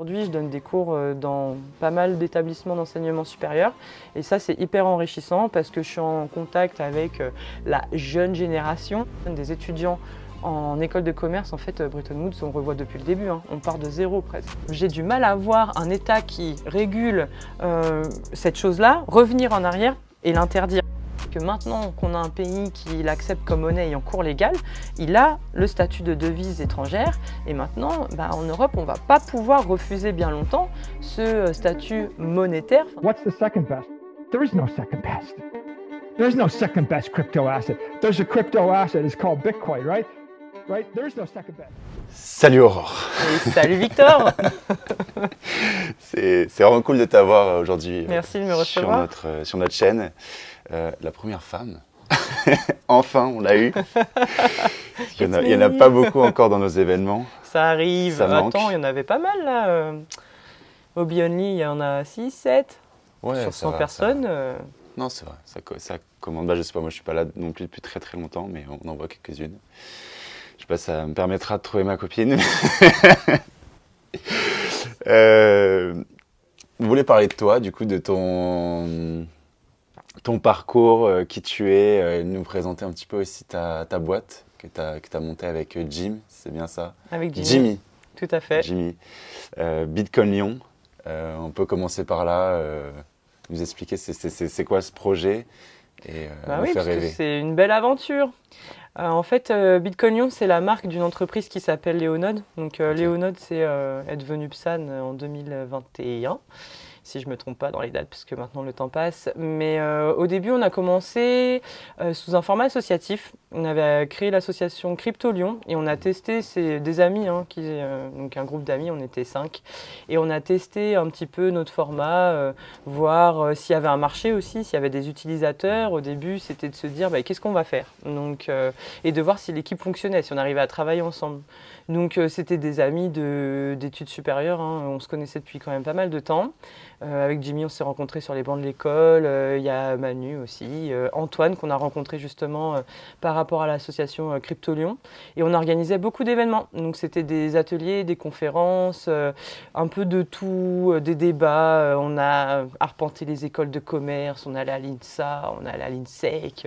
Aujourd'hui, je donne des cours dans pas mal d'établissements d'enseignement supérieur et ça c'est hyper enrichissant parce que je suis en contact avec la jeune génération des étudiants en école de commerce. En fait, Bretton Woods, on revoit depuis le début, hein. On part de zéro presque. J'ai du mal à voir un État qui régule cette chose-là, revenir en arrière et l'interdire. Que maintenant qu'on a un pays qui l'accepte comme monnaie et en cours légal, il a le statut de devise étrangère et maintenant en Europe on va pas pouvoir refuser bien longtemps ce statut monétaire. What's the second best? There is no second best. There is no second best crypto asset. There's a crypto asset, it's called Bitcoin, right? Right? There is no second best. Salut Aurore. Et salut Victor. C'est vraiment cool de t'avoir aujourd'hui. Merci de me recevoir sur notre chaîne. La première femme, enfin on l'a eu. Il n'y en a pas beaucoup encore dans nos événements. Ça arrive, ça manque. Attends, il y en avait pas mal là. Au Beyond Lee, il y en a 6, 7 ouais, sur 100 personnes. Non, c'est vrai, ça commande. Je sais pas, moi je suis pas là non plus depuis très très longtemps, mais on en voit quelques-unes. Je sais pas, ça me permettra de trouver ma copine. On voulait parler de toi, du coup, de ton parcours, qui tu es, nous présenter un petit peu aussi ta boîte que tu as montée avec Jim, c'est bien ça? Avec Jimmy. Tout à fait. Jimmy. Bitcoin Lyon, on peut commencer par là, nous expliquer c'est quoi ce projet et oui, faire rêver. C'est une belle aventure. En fait, Bitcoin Lyon, c'est la marque d'une entreprise qui s'appelle Léonode. Donc okay. Léonode, c'est est devenue PSAN en 2021. Si je ne me trompe pas dans les dates, parce que maintenant le temps passe. Mais au début, on a commencé sous un format associatif. On avait créé l'association Crypto Lyon et on a testé, c'est des amis, hein, donc un groupe d'amis, on était 5. Et on a testé un petit peu notre format, voir s'il y avait un marché aussi, s'il y avait des utilisateurs. Au début, c'était de se dire qu'est-ce qu'on va faire, donc, et de voir si l'équipe fonctionnait, si on arrivait à travailler ensemble. Donc c'était des amis d'études supérieures, hein. On se connaissait depuis quand même pas mal de temps. Avec Jimmy, on s'est rencontrés sur les bancs de l'école, y a Manu aussi, Antoine qu'on a rencontré justement par rapport à l'association Crypto Lyon. Et on organisait beaucoup d'événements, donc c'était des ateliers, des conférences, un peu de tout, des débats. On a arpenté les écoles de commerce, on allait à l'INSA, on allait à l'INSEC,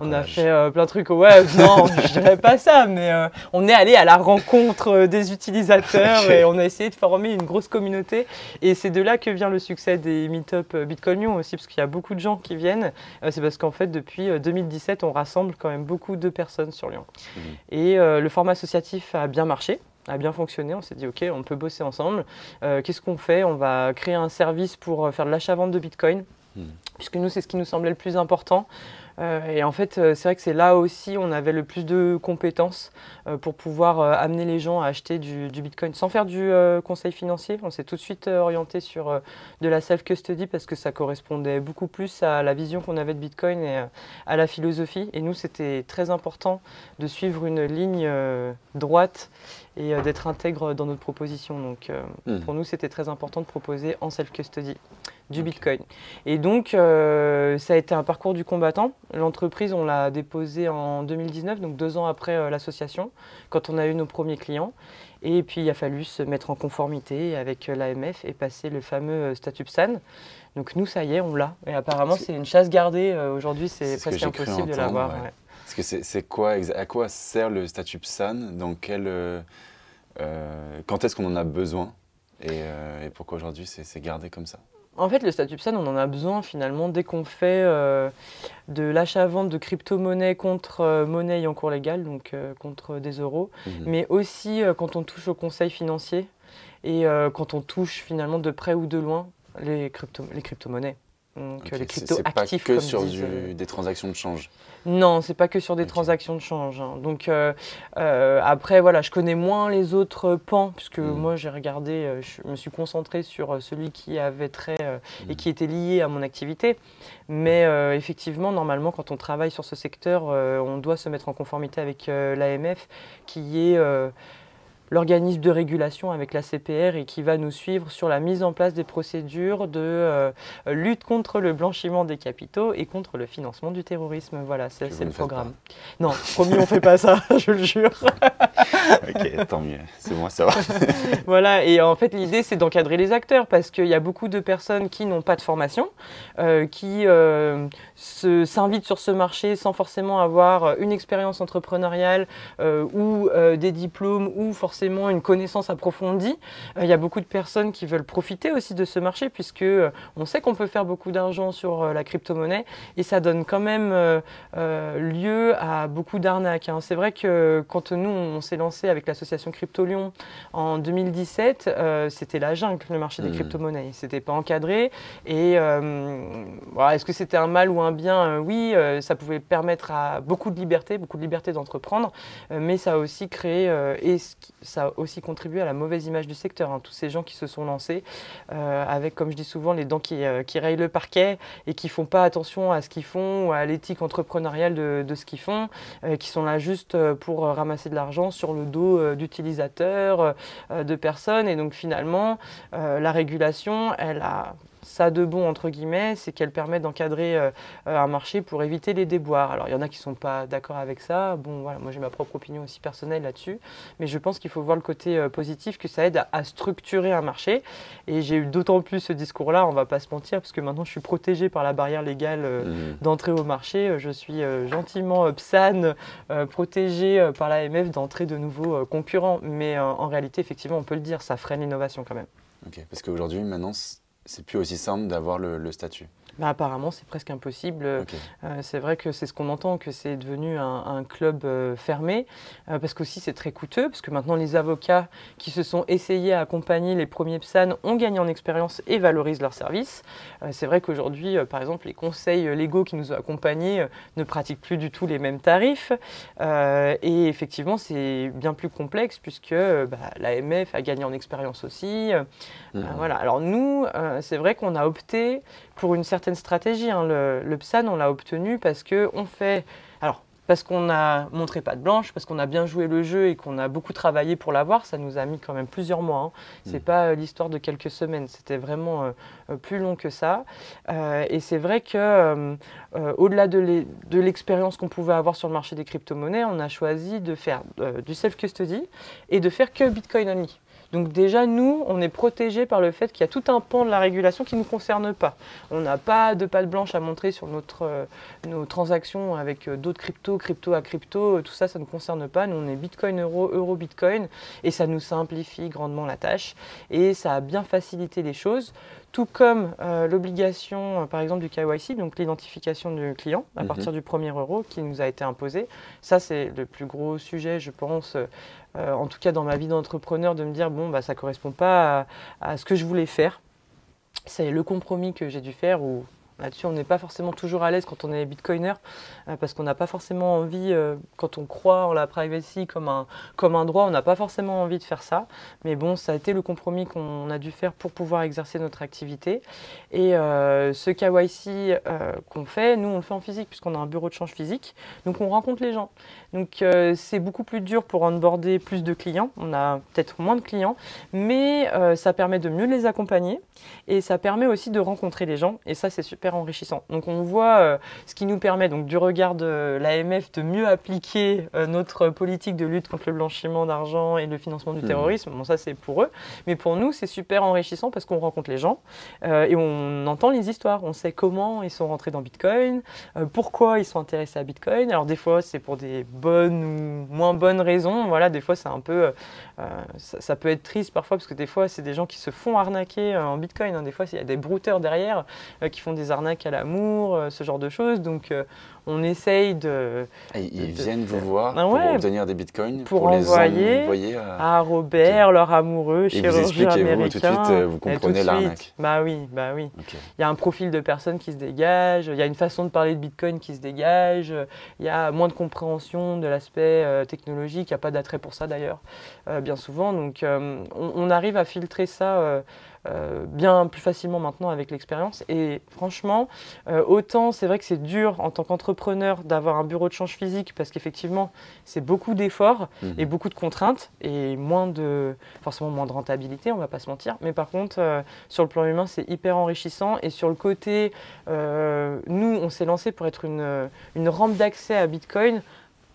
on a fait plein de trucs. Ouais, non, je dirais pas ça, mais on est allé à la rencontre des utilisateurs okay. Et on a essayé de former une grosse communauté. Et c'est de là que vient le succès des meet-up Bitcoin Lyon aussi, parce qu'il y a beaucoup de gens qui viennent. C'est parce qu'en fait, depuis 2017, on rassemble quand même beaucoup de personnes sur Lyon. Mmh. Et le format associatif a bien marché, a bien fonctionné. On s'est dit, OK, on peut bosser ensemble. Qu'est-ce qu'on fait? On va créer un service pour faire de l'achat-vente de Bitcoin, mmh. Puisque nous, c'est ce qui nous semblait le plus important. Et en fait, c'est vrai que c'est là aussi on avait le plus de compétences pour pouvoir amener les gens à acheter du Bitcoin sans faire du conseil financier. On s'est tout de suite orienté sur de la self-custody parce que ça correspondait beaucoup plus à la vision qu'on avait de Bitcoin et à la philosophie. Et nous, c'était très important de suivre une ligne droite et d'être intègre dans notre proposition. Donc pour nous, c'était très important de proposer en self-custody du okay. Bitcoin. Et donc, ça a été un parcours du combattant. L'entreprise, on l'a déposée en 2019, donc 2 ans après l'association, quand on a eu nos premiers clients. Et puis, il a fallu se mettre en conformité avec l'AMF et passer le fameux statut PSAN. Donc nous, ça y est, on l'a. Et apparemment, c'est une chasse gardée. Aujourd'hui, c'est presque impossible de l'avoir. Ouais. Ouais. Parce que c'est quoi, à quoi sert le statut PSAN? Dans quel, quand est-ce qu'on en a besoin? Et pourquoi aujourd'hui, c'est gardé comme ça? En fait, le statut PSAN, on en a besoin finalement dès qu'on fait de l'achat-vente de crypto-monnaie contre monnaie en cours légal, donc contre des euros, mmh. Mais aussi quand on touche au conseil financier et quand on touche finalement de près ou de loin les crypto-monnaies. Donc okay, les crypto-actifs. C'est pas que sur des transactions de change? Non, c'est pas que sur des okay. transactions de change. Hein. Donc après, voilà, je connais moins les autres pans, puisque moi j'ai regardé, je me suis concentré sur celui qui avait trait et qui était lié à mon activité. Mais effectivement, normalement, quand on travaille sur ce secteur, on doit se mettre en conformité avec l'AMF, qui est l'organisme de régulation avec la CPR et qui va nous suivre sur la mise en place des procédures de lutte contre le blanchiment des capitaux et contre le financement du terrorisme. Voilà, c'est le programme. Non, promis, on ne fait pas ça, je le jure. Ok, tant mieux, c'est moi, ça va. Voilà, et en fait, l'idée, c'est d'encadrer les acteurs parce qu'il y a beaucoup de personnes qui n'ont pas de formation, qui s'invitent sur ce marché sans forcément avoir une expérience entrepreneuriale ou des diplômes ou forcément une connaissance approfondie. Il y a beaucoup de personnes qui veulent profiter aussi de ce marché puisque on sait qu'on peut faire beaucoup d'argent sur la crypto-monnaie et ça donne quand même lieu à beaucoup d'arnaques, hein. C'est vrai que quand nous, on s'est lancé avec l'association Crypto Lyon en 2017, c'était la jungle, le marché des crypto-monnaies. C'était pas encadré et est-ce que c'était un mal ou un bien? Oui, ça pouvait permettre à beaucoup de liberté d'entreprendre, mais ça a aussi créé et ça a aussi contribué à la mauvaise image du secteur, hein. Tous ces gens qui se sont lancés avec, comme je dis souvent, les dents qui rayent le parquet et qui font pas attention à ce qu'ils font ou à l'éthique entrepreneuriale de ce qu'ils font, qui sont là juste pour ramasser de l'argent sur le dos d'utilisateurs, de personnes. Et donc finalement, la régulation, elle a ça de bon, entre guillemets, c'est qu'elle permet d'encadrer un marché pour éviter les déboires. Alors, il y en a qui ne sont pas d'accord avec ça. Bon, voilà, moi, j'ai ma propre opinion aussi personnelle là-dessus. Mais je pense qu'il faut voir le côté positif, que ça aide à structurer un marché. Et j'ai eu d'autant plus ce discours-là, on ne va pas se mentir, parce que maintenant, je suis protégé par la barrière légale d'entrée au marché. Je suis gentiment PSAN, protégé par l'AMF d'entrée de nouveaux concurrents. Mais en réalité, effectivement, on peut le dire, ça freine l'innovation quand même. Ok, parce qu'aujourd'hui, maintenant, c'est plus aussi simple d'avoir le statut. Bah, apparemment, c'est presque impossible. Okay. C'est vrai que c'est ce qu'on entend, que c'est devenu un club fermé, parce qu'aussi c'est très coûteux, parce que maintenant les avocats qui se sont essayés à accompagner les premiers PSAN ont gagné en expérience et valorisent leurs services. C'est vrai qu'aujourd'hui, par exemple, les conseils légaux qui nous ont accompagnés ne pratiquent plus du tout les mêmes tarifs. Et effectivement, c'est bien plus complexe, puisque l'AMF a gagné en expérience aussi. Voilà. Alors nous, c'est vrai qu'on a opté pour une certaine stratégie, hein. Le PSAN, on l'a obtenu parce qu'on fait... Alors, parce qu'on a montré patte blanche, parce qu'on a bien joué le jeu et qu'on a beaucoup travaillé pour l'avoir, ça nous a mis quand même plusieurs mois, hein. C'est pas l'histoire de quelques semaines, c'était vraiment plus long que ça. Et c'est vrai que au-delà de l'expérience qu'on pouvait avoir sur le marché des crypto-monnaies, on a choisi de faire du self-custody et de faire que Bitcoin only. Donc déjà, nous, on est protégés par le fait qu'il y a tout un pan de la régulation qui ne nous concerne pas. On n'a pas de patte blanche à montrer sur nos transactions avec d'autres cryptos, crypto à crypto, tout ça, ça ne concerne pas. Nous, on est Bitcoin, euro, euro, Bitcoin, et ça nous simplifie grandement la tâche. Et ça a bien facilité les choses, tout comme l'obligation, par exemple, du KYC, donc l'identification du client à partir du premier euro qui nous a été imposée. Ça, c'est le plus gros sujet, je pense, en tout cas dans ma vie d'entrepreneur, de me dire bon bah ça correspond pas à ce que je voulais faire. C'est le compromis que j'ai dû faire où là-dessus on n'est pas forcément toujours à l'aise quand on est bitcoiner parce qu'on n'a pas forcément envie, quand on croit en la privacy comme un droit, on n'a pas forcément envie de faire ça. Mais bon, ça a été le compromis qu'on a dû faire pour pouvoir exercer notre activité. Et ce KYC qu'on fait, nous on le fait en physique puisqu'on a un bureau de change physique, donc on rencontre les gens. Donc c'est beaucoup plus dur pour onboarder plus de clients, on a peut-être moins de clients, mais ça permet de mieux les accompagner et ça permet aussi de rencontrer les gens et ça c'est super enrichissant. Donc on voit ce qui nous permet donc, du regard de l'AMF de mieux appliquer notre politique de lutte contre le blanchiment d'argent et le financement du terrorisme, bon ça c'est pour eux, mais pour nous c'est super enrichissant parce qu'on rencontre les gens et on entend les histoires, on sait comment ils sont rentrés dans Bitcoin, pourquoi ils sont intéressés à Bitcoin, alors des fois c'est pour des bonnes ou moins bonnes raisons, voilà, des fois c'est un peu, ça peut être triste parfois parce que des fois c'est des gens qui se font arnaquer en Bitcoin, hein. Des fois il y a des brouteurs derrière qui font des arnaques à l'amour, ce genre de choses, donc on essaye de... Ils viennent vous voir pour obtenir des bitcoins, pour les envoyer à Robert, leur amoureux, chirurgien américain. Et vous expliquez, vous, tout de suite, vous comprenez l'arnaque. Bah oui, bah oui. Okay. Il y a un profil de personnes qui se dégage, il y a une façon de parler de bitcoin qui se dégage, il y a moins de compréhension de l'aspect technologique, il n'y a pas d'attrait pour ça d'ailleurs, bien souvent. Donc on arrive à filtrer ça bien plus facilement maintenant avec l'expérience. Et franchement, autant c'est vrai que c'est dur en tant qu'entrepreneur entrepreneur d'avoir un bureau de change physique parce qu'effectivement, c'est beaucoup d'efforts et beaucoup de contraintes et forcément moins de rentabilité, on ne va pas se mentir. Mais par contre, sur le plan humain, c'est hyper enrichissant. Et sur le côté, nous, on s'est lancé pour être une rampe d'accès à Bitcoin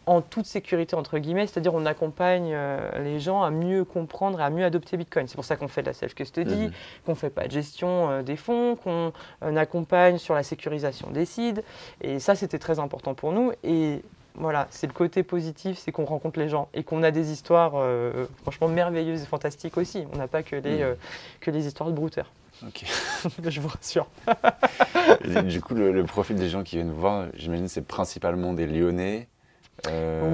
en toute sécurité, entre guillemets, c'est-à-dire on accompagne les gens à mieux comprendre et à mieux adopter Bitcoin. C'est pour ça qu'on fait de la self-custody, qu'on ne fait pas de gestion des fonds, qu'on accompagne sur la sécurisation des seeds. Et ça, c'était très important pour nous. Et voilà, c'est le côté positif, c'est qu'on rencontre les gens et qu'on a des histoires franchement merveilleuses et fantastiques aussi. On n'a pas que les histoires de brouteurs. Ok, je vous rassure. Du coup, le profil des gens qui viennent voir, j'imagine, c'est principalement des Lyonnais.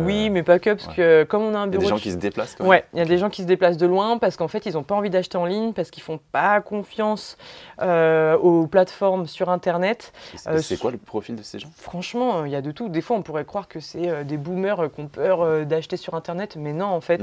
Oui, mais pas que, parce que comme on a un bureau... Il y a des gens qui se déplacent, quoi. Ouais, il y a des gens qui se déplacent de loin parce qu'en fait, ils n'ont pas envie d'acheter en ligne, parce qu'ils ne font pas confiance aux plateformes sur Internet. C'est quoi le profil de ces gens? Franchement, il y a de tout. Des fois, on pourrait croire que c'est des boomers qui ont peur d'acheter sur Internet, mais non, en fait,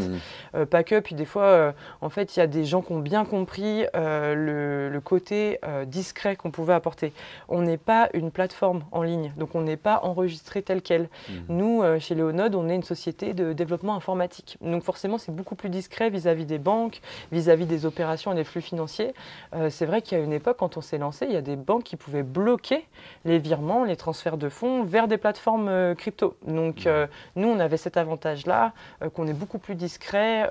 pas que. Puis des fois, en fait, il y a des gens qui ont bien compris le côté discret qu'on pouvait apporter. On n'est pas une plateforme en ligne, donc on n'est pas enregistré tel quel. Nous, chez Léonode, on est une société de développement informatique. Donc forcément, c'est beaucoup plus discret vis-à-vis des banques, vis-à-vis des opérations et des flux financiers. C'est vrai qu'à une époque, quand on s'est lancé, il y a des banques qui pouvaient bloquer les virements, les transferts de fonds vers des plateformes crypto. Donc nous, on avait cet avantage-là, qu'on est beaucoup plus discret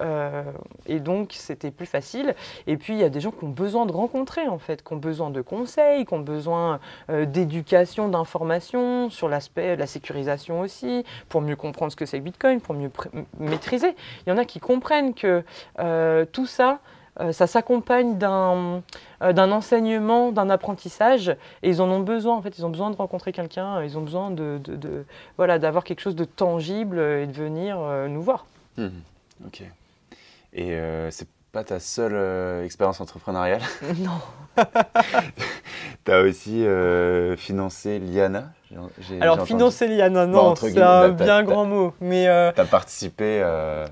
et donc c'était plus facile. Et puis, il y a des gens qui ont besoin de rencontrer, en fait, qui ont besoin de conseils, qui ont besoin d'éducation, d'informations sur l'aspect de la sécurisation aussi, pour mieux comprendre ce que c'est Bitcoin, pour mieux maîtriser. Il y en a qui comprennent que tout ça, ça s'accompagne d'un enseignement, d'un apprentissage, et ils en ont besoin, en fait, ils ont besoin de rencontrer quelqu'un, ils ont besoin d'avoir quelque chose de tangible et de venir nous voir. Ok. Et c'est pas ta seule expérience entrepreneuriale? Non. Tu as aussi financé Liana. Alors, financer Liana, non, c'est un bien grand mot. Mais tu as participé.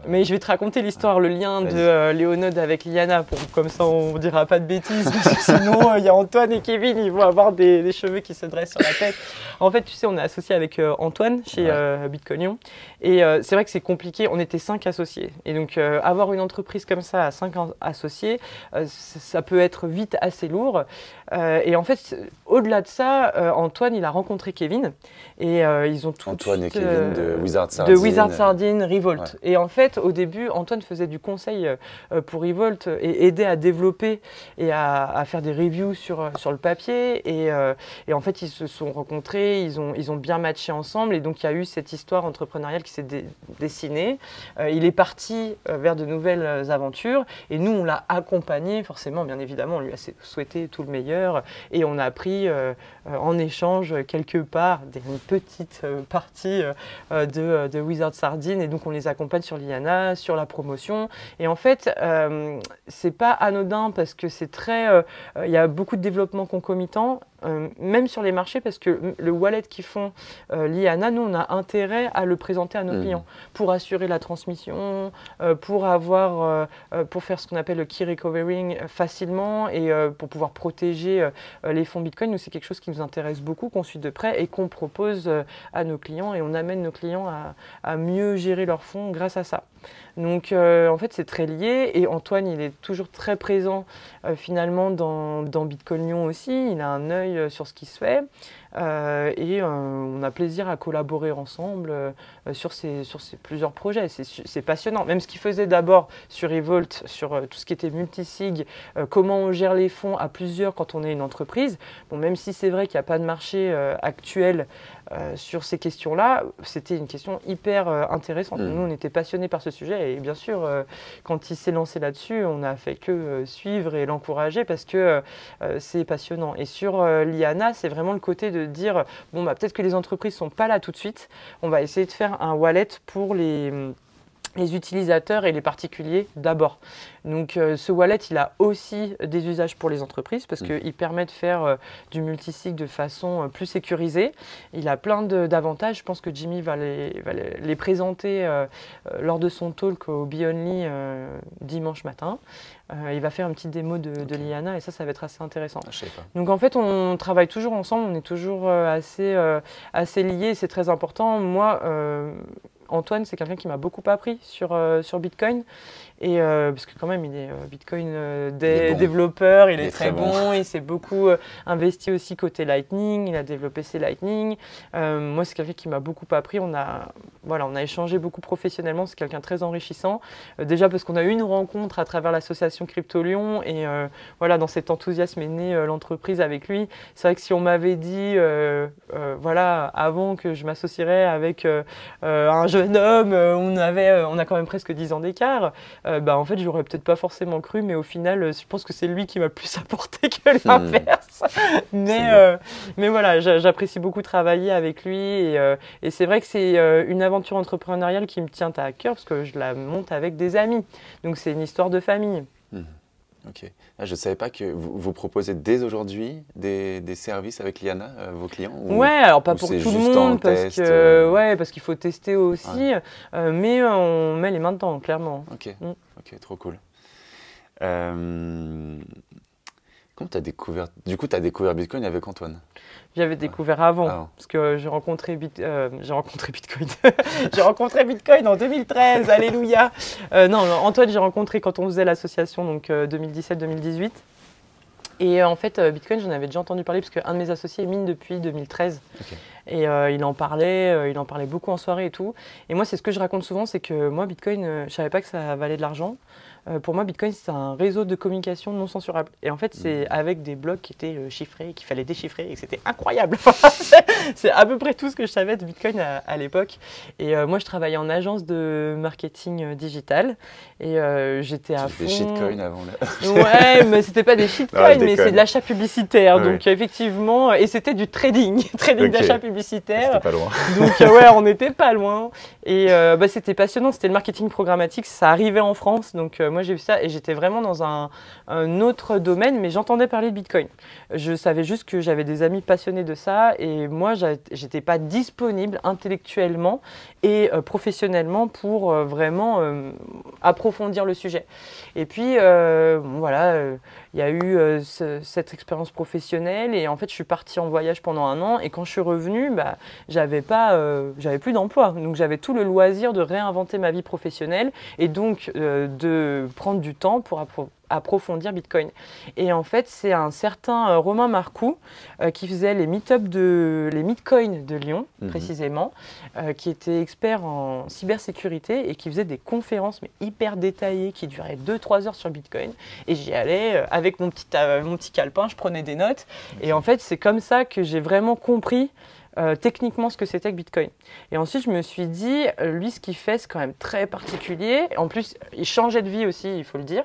Mais je vais te raconter l'histoire, le lien de Léonode avec Liana, comme ça on ne dira pas de bêtises. Sinon, il y a Antoine et Kevin, ils vont avoir des cheveux qui se dressent sur la tête. En fait, tu sais, on est associé avec Antoine chez Bitcoin Lyon. Et c'est vrai que c'est compliqué, on était 5 associés. Et donc, avoir une entreprise comme ça à 5 associés, ça peut être vite assez lourd. Et en fait, au-delà de ça, Antoine, il a rencontré Kevin. Et ils ont tout Antoine et Kevin de Wizard Sardine. De Wizard Sardine, Revault. Ouais. Et en fait, au début, Antoine faisait du conseil pour Revault et aidait à développer et à faire des reviews sur le papier. Et en fait, ils se sont rencontrés, ils ont bien matché ensemble. Et donc, il y a eu cette histoire entrepreneuriale qui s'est dessinée. Il est parti vers de nouvelles aventures. Et nous, on l'a accompagné, forcément, bien évidemment. On lui a souhaité tout le meilleur. Et on a pris en échange quelques une petite partie de Wizard Sardine, et donc on les accompagne sur Liana, sur la promotion. Et en fait, c'est pas anodin parce que c'est très, il y a beaucoup de développement concomitant. Même sur les marchés, parce que le wallet qu'ils font Liana, nous on a intérêt à le présenter à nos clients pour assurer la transmission, pour faire ce qu'on appelle le key recovering facilement et pour pouvoir protéger les fonds Bitcoin. Nous, c'est quelque chose qui nous intéresse beaucoup, qu'on suit de près et qu'on propose à nos clients, et on amène nos clients à mieux gérer leurs fonds grâce à ça. Donc en fait, c'est très lié, et Antoine, il est toujours très présent finalement dans Bitcoin Lyon aussi. Il a un œil sur ce qui se fait et on a plaisir à collaborer ensemble sur ces plusieurs projets. C'est passionnant. Même ce qu'il faisait d'abord sur Revolt, sur tout ce qui était multisig, comment on gère les fonds à plusieurs quand on est une entreprise. Bon, même si c'est vrai qu'il n'y a pas de marché actuel sur ces questions-là, c'était une question hyper intéressante. Nous, on était passionnés par ce sujet, et bien sûr, quand il s'est lancé là-dessus, on n'a fait que suivre et l'encourager, parce que c'est passionnant. Et sur Liana, c'est vraiment le côté de dire bon, bah, peut-être que les entreprises ne sont pas là tout de suite, on va essayer de faire un wallet pour les les utilisateurs et les particuliers d'abord. Donc ce wallet, il a aussi des usages pour les entreprises parce qu'il permet de faire du multisig de façon plus sécurisée. Il a plein d'avantages. Je pense que Jimmy va les présenter lors de son talk au Beyond Lee dimanche matin. Il va faire une petite démo de Liana et ça va être assez intéressant. Ah, je sais pas. Donc en fait, on travaille toujours ensemble, on est toujours assez liés, c'est très important. Moi, Antoine, c'est quelqu'un qui m'a beaucoup appris sur Bitcoin. Et parce que quand même, il est Bitcoin développeur, il est très bon, il s'est beaucoup investi aussi côté Lightning, il a développé ses Lightning. Moi, c'est quelqu'un qui m'a beaucoup appris, on a échangé beaucoup professionnellement, c'est quelqu'un de très enrichissant. Déjà parce qu'on a eu une rencontre à travers l'association Crypto Lyon et voilà, dans cet enthousiasme est née l'entreprise avec lui. C'est vrai que si on m'avait dit, voilà, avant que je m'associerais avec un jeune homme, on a quand même presque 10 ans d'écart. En fait, j'aurais peut-être pas forcément cru, mais au final, je pense que c'est lui qui m'a plus apporté que l'inverse. Mais voilà, j'apprécie beaucoup travailler avec lui et c'est vrai que c'est une aventure entrepreneuriale qui me tient à cœur parce que je la monte avec des amis. Donc, c'est une histoire de famille. Ok. Je ne savais pas que vous proposez dès aujourd'hui des services avec Liana, vos clients. Ouais, alors pas pour tout le monde parce qu'il faut tester aussi, ouais. Mais on met les mains dedans, clairement. Ok, ok, trop cool. Comment tu as découvert? Du coup, tu as découvert Bitcoin avec Antoine? J'avais découvert avant, parce que j'ai rencontré, Bitcoin en 2013, alléluia. Non, Antoine, j'ai rencontré quand on faisait l'association, donc 2017-2018. Et en fait, Bitcoin, j'en avais déjà entendu parler, parce qu'un de mes associés mine depuis 2013. Okay. Et il en parlait beaucoup en soirée et tout. Et moi, c'est ce que je raconte souvent, c'est que moi, Bitcoin, je ne savais pas que ça valait de l'argent. Pour moi, Bitcoin, c'est un réseau de communication non censurable. Et en fait, c'est avec des blocs qui étaient chiffrés, qu'il fallait déchiffrer, et que c'était incroyable. C'est à peu près tout ce que je savais de Bitcoin à l'époque. Et moi, je travaillais en agence de marketing digital. Et j'étais à fond. Des shitcoins avant, là. Ouais, mais c'était pas des shitcoins, mais c'est de l'achat publicitaire. Ouais. Donc, effectivement, et c'était du trading, d'achat publicitaire. C'était pas loin. Donc, ouais, on n'était pas loin. Et c'était passionnant. C'était le marketing programmatique. Ça arrivait en France. Donc, moi, j'ai vu ça et j'étais vraiment dans un autre domaine, mais j'entendais parler de Bitcoin. Je savais juste que j'avais des amis passionnés de ça et moi, j'étais pas disponible intellectuellement et professionnellement pour vraiment approfondir le sujet. Et puis, voilà, il y a eu cette expérience professionnelle et en fait, je suis partie en voyage pendant un an et quand je suis revenue, j'avais plus d'emploi. Donc, j'avais tout le loisir de réinventer ma vie professionnelle et donc de prendre du temps pour approfondir Bitcoin. Et en fait, c'est un certain Romain Marcoux qui faisait les meet-up les meet-coins de Lyon, précisément, qui était expert en cybersécurité et qui faisait des conférences mais hyper détaillées qui duraient 2-3 heures sur Bitcoin. Et j'y allais avec mon petit calepin, je prenais des notes. Et en fait, c'est comme ça que j'ai vraiment compris techniquement ce que c'était que Bitcoin. Et ensuite, je me suis dit, lui, ce qu'il fait, c'est quand même très particulier. En plus, il changeait de vie aussi, il faut le dire.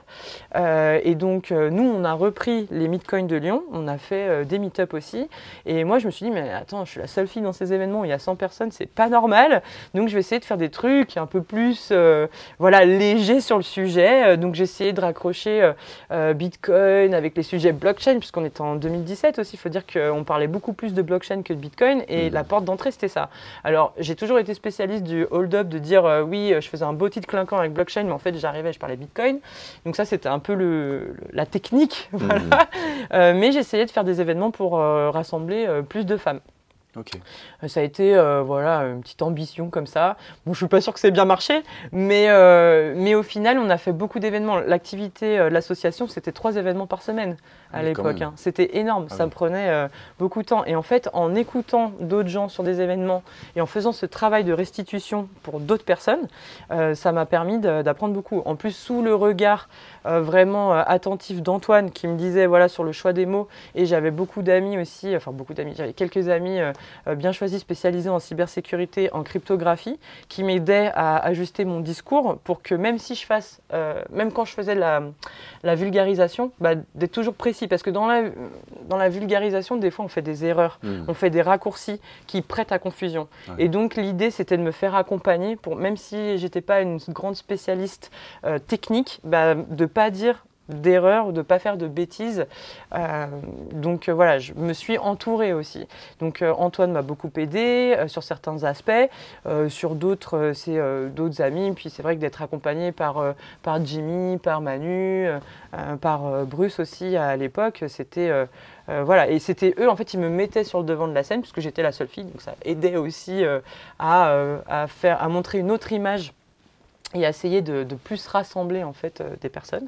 Et donc, nous, on a repris les meetcoins de Lyon. On a fait des meet-up aussi. Et moi, je me suis dit, mais attends, je suis la seule fille dans ces événements où il y a 100 personnes, c'est pas normal. Donc, je vais essayer de faire des trucs un peu plus légers sur le sujet. Donc, j'ai essayé de raccrocher Bitcoin avec les sujets blockchain, puisqu'on était en 2017 aussi. Il faut dire qu'on parlait beaucoup plus de blockchain que de Bitcoin. Et la porte d'entrée, c'était ça. Alors, j'ai toujours été spécialiste du hold-up, de dire oui, je faisais un beau titre clinquant avec blockchain, mais en fait, j'arrivais, je parlais de Bitcoin. Donc ça, c'était un peu la technique. Voilà. Mais j'essayais de faire des événements pour rassembler plus de femmes. Okay. Ça a été une petite ambition comme ça. Bon, je suis pas sûre que c'est bien marché, mais au final, on a fait beaucoup d'événements. L'activité de l'association, c'était 3 événements par semaine à l'époque. Hein. C'était énorme, ça me prenait beaucoup de temps. Et en fait, en écoutant d'autres gens sur des événements et en faisant ce travail de restitution pour d'autres personnes, ça m'a permis d'apprendre beaucoup. En plus, sous le regard vraiment attentif d'Antoine qui me disait voilà sur le choix des mots, et j'avais beaucoup d'amis aussi, enfin beaucoup d'amis, j'avais quelques amis bien choisi, spécialisé en cybersécurité, en cryptographie, qui m'aidait à ajuster mon discours pour que même si je fasse, même quand je faisais la vulgarisation, bah, d'être toujours précis. Parce que dans la vulgarisation, des fois, on fait des erreurs, on fait des raccourcis qui prêtent à confusion. Ouais. Et donc, l'idée, c'était de me faire accompagner, pour, même si je n'étais pas une grande spécialiste technique, bah, de ne pas dire d'erreurs, de ne pas faire de bêtises. Donc voilà, je me suis entourée aussi. Donc Antoine m'a beaucoup aidé sur certains aspects, sur d'autres, c'est d'autres amis. Puis c'est vrai que d'être accompagné par Jimmy, par Manu, par Bruce aussi à l'époque, c'était... voilà, et c'était eux, en fait, ils me mettaient sur le devant de la scène puisque j'étais la seule fille. Donc ça aidait aussi à montrer une autre image et à essayer de plus rassembler en fait des personnes.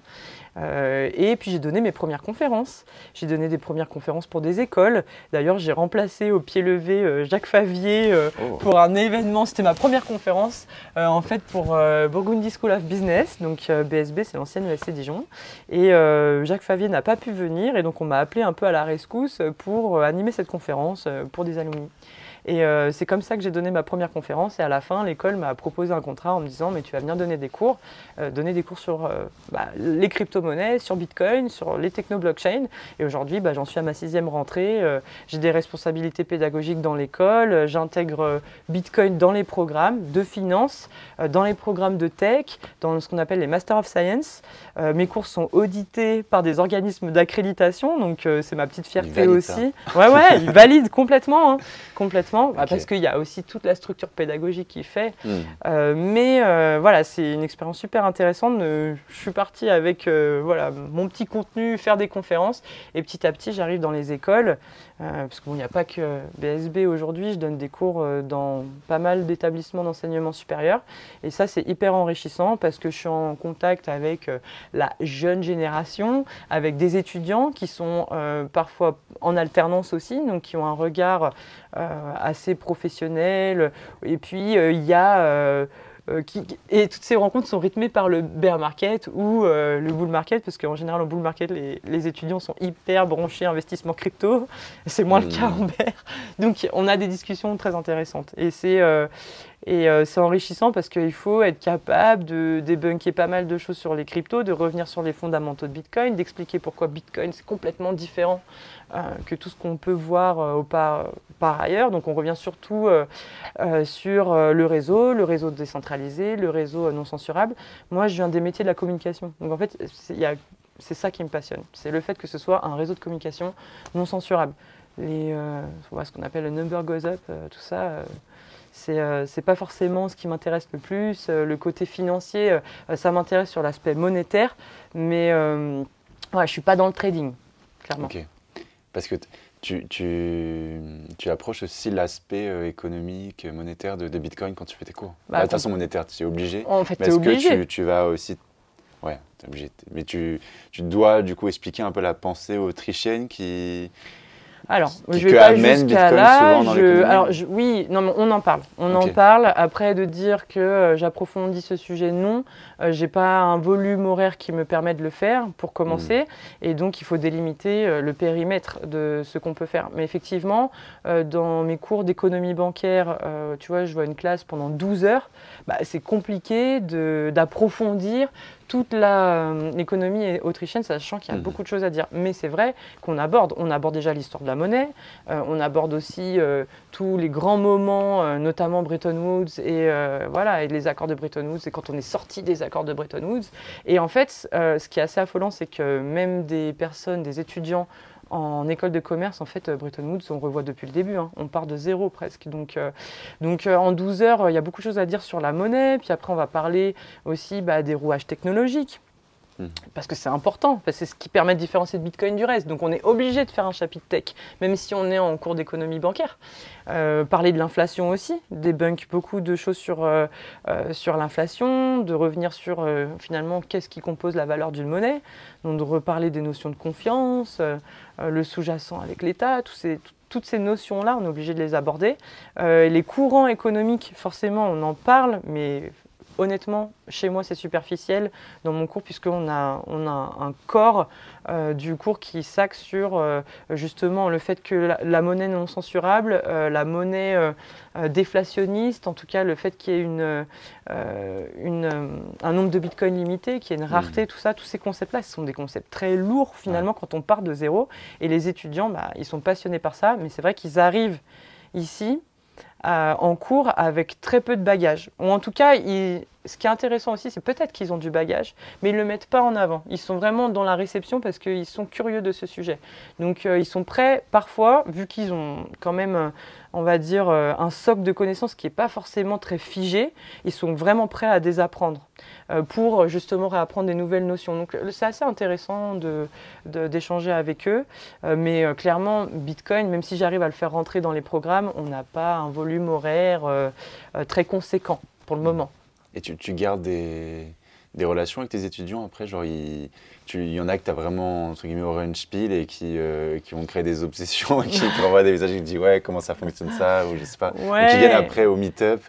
Et puis j'ai donné mes premières conférences. J'ai donné des premières conférences pour des écoles. D'ailleurs, j'ai remplacé au pied levé Jacques Favier pour un événement. C'était ma première conférence en fait pour Burgundy School of Business. Donc BSB, c'est l'ancienne ESC Dijon. Et Jacques Favier n'a pas pu venir. Et donc on m'a appelé un peu à la rescousse pour animer cette conférence pour des alumni. Et c'est comme ça que j'ai donné ma première conférence. Et à la fin, l'école m'a proposé un contrat en me disant « Mais tu vas venir donner des cours sur bah, les crypto-monnaies, sur Bitcoin, sur les techno-blockchain. » Et aujourd'hui, bah, j'en suis à ma 6e rentrée. J'ai des responsabilités pédagogiques dans l'école. J'intègre Bitcoin dans les programmes de finance, dans les programmes de tech, dans ce qu'on appelle les Master of Science. Mes cours sont audités par des organismes d'accréditation. Donc, c'est ma petite fierté aussi. Hein. Ouais, ouais, ils valident complètement. Hein, complètement. Bah, okay. Parce qu'il y a aussi toute la structure pédagogique qui fait. Mais voilà, c'est une expérience super intéressante. Je suis partie avec voilà, mon petit contenu, faire des conférences. Et petit à petit, j'arrive dans les écoles. Parce qu'il n'y a pas que BSB aujourd'hui. Je donne des cours dans pas mal d'établissements d'enseignement supérieur. Et ça, c'est hyper enrichissant parce que je suis en contact avec la jeune génération, avec des étudiants qui sont parfois en alternance aussi, donc qui ont un regard... assez professionnel, et puis il y a et toutes ces rencontres sont rythmées par le bear market ou le bull market, parce qu'en général en bull market les étudiants sont hyper branchés investissement crypto, c'est moins le cas en bear, donc on a des discussions très intéressantes et c'est enrichissant parce qu'il faut être capable de débunker pas mal de choses sur les cryptos, de revenir sur les fondamentaux de Bitcoin, d'expliquer pourquoi Bitcoin c'est complètement différent que tout ce qu'on peut voir par ailleurs. Donc on revient surtout sur le réseau décentralisé, le réseau non censurable. Moi je viens des métiers de la communication, donc en fait c'est ça qui me passionne, c'est le fait que ce soit un réseau de communication non censurable. Ce qu'on appelle le number goes up, tout ça... c'est pas forcément ce qui m'intéresse le plus. Le côté financier, ça m'intéresse sur l'aspect monétaire, mais ouais, je suis pas dans le trading, clairement. Okay. Parce que tu approches aussi l'aspect économique, monétaire de Bitcoin quand tu fais tes cours. Bah, de façon monétaire, tu es obligé. En fait, est-ce que tu vas aussi... Ouais, tu es obligé. Mais tu dois du coup expliquer un peu la pensée autrichienne qui... Alors, je vais pas jusqu'à là. Oui, non, mais on en parle. On en parle. Après, de dire que j'approfondis ce sujet, non. J'ai pas un volume horaire qui me permet de le faire pour commencer. Et donc, il faut délimiter le périmètre de ce qu'on peut faire. Mais effectivement, dans mes cours d'économie bancaire, tu vois, je vois une classe pendant 12 heures. Bah, c'est compliqué d'approfondir toute l'économie autrichienne, sachant qu'il y a beaucoup de choses à dire. Mais c'est vrai qu'on aborde. On aborde déjà l'histoire de la monnaie, on aborde aussi tous les grands moments, notamment Bretton Woods et les accords de Bretton Woods, et quand on est sorti des accords de Bretton Woods. Et en fait, ce qui est assez affolant, c'est que même des étudiants en école de commerce, en fait, Bretton Woods, on revoit depuis le début. Hein. On part de zéro presque. Donc en 12 heures, il y a beaucoup de choses à dire sur la monnaie. Puis après, on va parler aussi des rouages technologiques. Parce que c'est important, parce que c'est ce qui permet de différencier de Bitcoin du reste. Donc on est obligé de faire un chapitre tech, même si on est en cours d'économie bancaire. Parler de l'inflation aussi, débunk beaucoup de choses sur l'inflation, de revenir sur finalement qu'est-ce qui compose la valeur d'une monnaie, donc de reparler des notions de confiance, le sous-jacent avec l'État, toutes ces notions-là, on est obligé de les aborder. Les courants économiques, forcément, on en parle, mais honnêtement, chez moi, c'est superficiel dans mon cours, puisqu'on a, un corps du cours qui s'axe sur justement le fait que la monnaie non censurable, la monnaie déflationniste, en tout cas le fait qu'il y ait un nombre de bitcoins limité, qu'il y ait une rareté, tout ça, tous ces concepts-là, ce sont des concepts très lourds finalement quand on part de zéro. Et les étudiants, bah, ils sont passionnés par ça, mais c'est vrai qu'ils arrivent ici en cours avec très peu de bagages. Ou en tout cas, ce qui est intéressant aussi, c'est peut-être qu'ils ont du bagage, mais ils ne le mettent pas en avant. Ils sont vraiment dans la réception parce qu'ils sont curieux de ce sujet. Donc ils sont prêts parfois, vu qu'ils ont quand même, on va dire, un socle de connaissances qui n'est pas forcément très figé, ils sont vraiment prêts à désapprendre pour justement réapprendre des nouvelles notions. Donc c'est assez intéressant d'échanger avec eux, mais clairement, Bitcoin, même si j'arrive à le faire rentrer dans les programmes, on n'a pas un volume horaire très conséquent pour le moment. Et tu gardes des relations avec tes étudiants après, genre il y en a que tu as vraiment, entre guillemets, orange peel et qui vont créer des obsessions et qui t'envoient des messages et qui te disent ouais, comment ça fonctionne ça, ou je sais pas, ouais. Et qui viennent après au meet-up.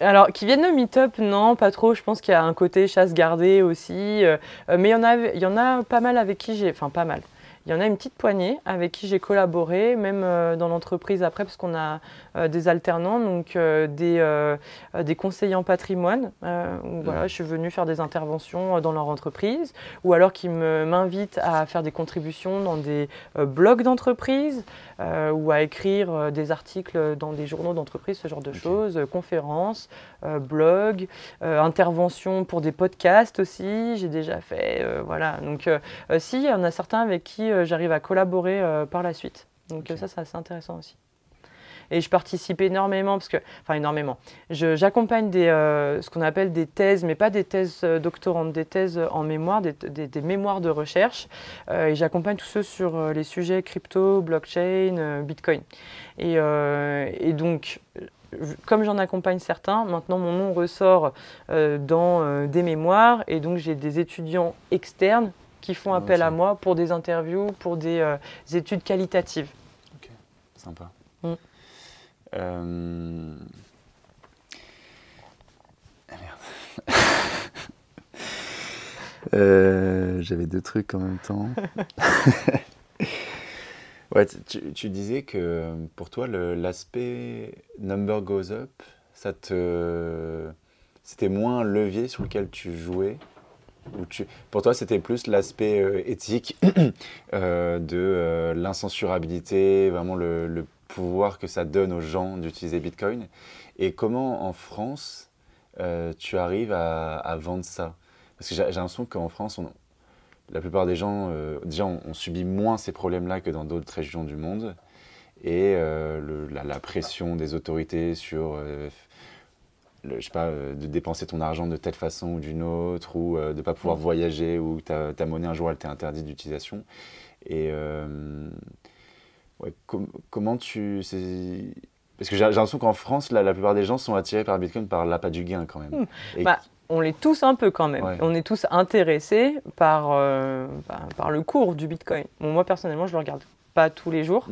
Alors, qui viennent au meet-up, non, pas trop. Je pense qu'il y a un côté chasse gardée aussi. Mais il y en a pas mal avec qui j'ai, enfin pas mal. Il y en a une petite poignée avec qui j'ai collaboré, même dans l'entreprise après, parce qu'on a des alternants, donc des conseillers en patrimoine. Où, voilà, je suis venue faire des interventions dans leur entreprise, ou alors qui m'invitent à faire des contributions dans des blogs d'entreprise, ou à écrire des articles dans des journaux d'entreprise, ce genre de choses, conférences, blogs, interventions pour des podcasts aussi, j'ai déjà fait, voilà. Donc si, il y en a certains avec qui j'arrive à collaborer par la suite. Donc ça, c'est assez intéressant aussi. Et je participe énormément, parce que, enfin énormément, j'accompagne ce qu'on appelle des thèses, mais pas des thèses doctorantes, des thèses en mémoire, des mémoires de recherche. Et j'accompagne tous ceux sur les sujets crypto, blockchain, bitcoin. Et donc, comme j'en accompagne certains, maintenant mon nom ressort dans des mémoires, et donc j'ai des étudiants externes qui font appel à moi pour des interviews, pour des études qualitatives. Ok, sympa. Ah merde. J'avais deux trucs en même temps. Ouais, tu disais que pour toi, l'aspect number goes up, c'était moins un levier sur lequel tu jouais. Pour toi, c'était plus l'aspect éthique de l'incensurabilité, vraiment le pouvoir que ça donne aux gens d'utiliser Bitcoin. Et comment, en France, tu arrives à vendre ça? Parce que j'ai l'impression qu'en France, la plupart des gens, déjà, on subit moins ces problèmes-là que dans d'autres régions du monde. Et la pression des autorités sur... je sais pas, de dépenser ton argent de telle façon ou d'une autre, ou de ne pas pouvoir voyager, ou ta monnaie un jour elle t'est interdite d'utilisation. Et ouais, comment tu... Parce que j'ai l'impression qu'en France, la plupart des gens sont attirés par Bitcoin par l'appât du gain quand même. Et on l'est tous un peu quand même. Ouais. On est tous intéressés par le cours du Bitcoin. Bon, moi personnellement, je le regarde pas tous les jours,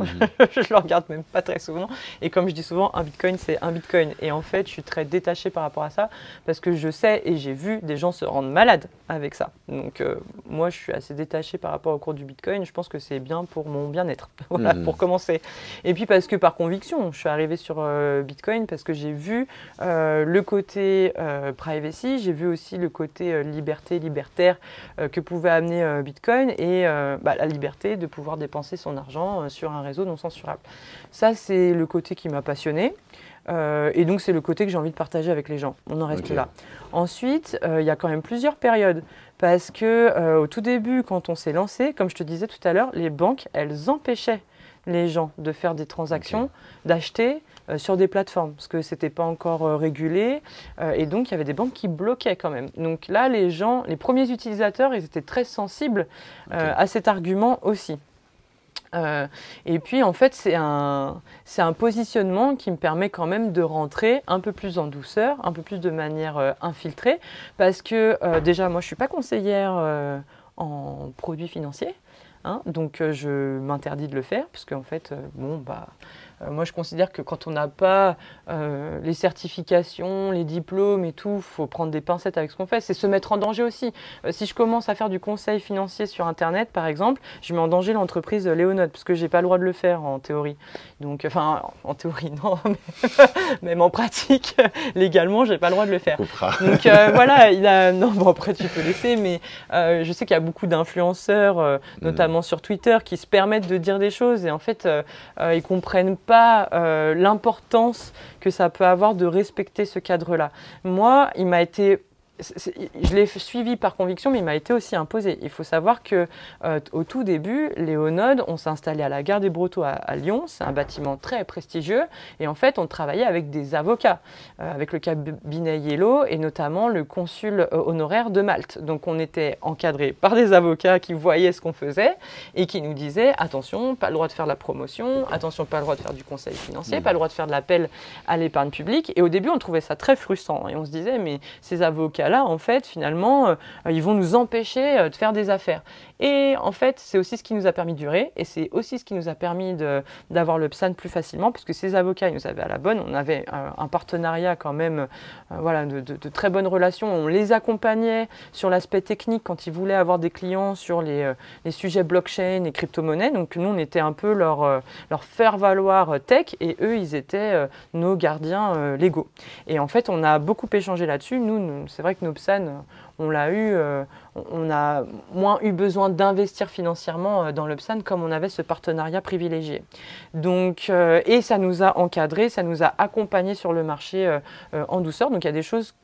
je le regarde même pas très souvent, et comme je dis souvent, un bitcoin c'est un bitcoin, et en fait je suis très détachée par rapport à ça, parce que je sais et j'ai vu des gens se rendre malades avec ça, donc moi je suis assez détachée par rapport au cours du bitcoin, je pense que c'est bien pour mon bien-être, voilà, pour commencer, et puis parce que par conviction, je suis arrivée sur bitcoin, parce que j'ai vu le côté privacy, j'ai vu aussi le côté liberté, libertaire que pouvait amener bitcoin, et la liberté de pouvoir dépenser son argent sur un réseau non censurable. Ça, c'est le côté qui m'a passionné. Et donc, c'est le côté que j'ai envie de partager avec les gens. On en reste là. Ensuite, il y a quand même plusieurs périodes. Parce qu'au tout début, quand on s'est lancé, comme je te disais tout à l'heure, les banques, elles empêchaient les gens de faire des transactions, d'acheter sur des plateformes, parce que ce n'était pas encore régulé. Et donc, il y avait des banques qui bloquaient quand même. Donc là, les gens, les premiers utilisateurs, ils étaient très sensibles à cet argument aussi. Et puis en fait c'est un positionnement qui me permet quand même de rentrer un peu plus en douceur, un peu plus de manière infiltrée, parce que déjà moi je ne suis pas conseillère en produits financiers, hein, donc je m'interdis de le faire, parce qu'en fait bon bah Moi, je considère que quand on n'a pas les certifications, les diplômes et tout, il faut prendre des pincettes avec ce qu'on fait. C'est se mettre en danger aussi. Si je commence à faire du conseil financier sur Internet, par exemple, je mets en danger l'entreprise Léonode, parce que je n'ai pas le droit de le faire en théorie. Donc, enfin, en théorie, non, mais même en pratique, légalement, je n'ai pas le droit de le faire. Donc, voilà, il a... Non, bon, après, tu peux laisser, mais je sais qu'il y a beaucoup d'influenceurs, notamment sur Twitter, qui se permettent de dire des choses et en fait, ils comprennent pas l'importance que ça peut avoir de respecter ce cadre-là. Moi, il m'a été... Je l'ai suivi par conviction, mais il m'a été aussi imposé. Il faut savoir qu'au tout début, Léonode, on s'est installé à la gare des Brotteaux à Lyon. C'est un bâtiment très prestigieux. Et en fait, on travaillait avec des avocats, avec le cabinet Yellow et notamment le consul honoraire de Malte. Donc, on était encadré par des avocats qui voyaient ce qu'on faisait et qui nous disaient « Attention, pas le droit de faire de la promotion. Attention, pas le droit de faire du conseil financier. Pas le droit de faire de l'appel à l'épargne publique. » Et au début, on trouvait ça très frustrant. Et on se disait « Mais ces avocats, là, en fait, finalement, ils vont nous empêcher de faire des affaires. » Et en fait, c'est aussi ce qui nous a permis de durer et c'est aussi ce qui nous a permis d'avoir le PSAN plus facilement, puisque ces avocats, ils nous avaient à la bonne. On avait un partenariat quand même voilà, de très bonnes relations. On les accompagnait sur l'aspect technique quand ils voulaient avoir des clients sur les sujets blockchain et crypto-monnaie. Donc, nous, on était un peu leur faire-valoir tech et eux, ils étaient nos gardiens légaux. Et en fait, on a beaucoup échangé là-dessus. Nous c'est vrai que nos PSAN, on l'a eu, on a moins eu besoin d'investir financièrement dans le PSAN comme on avait ce partenariat privilégié. Donc, et ça nous a encadrés, ça nous a accompagnés sur le marché en douceur. Donc il y a des choses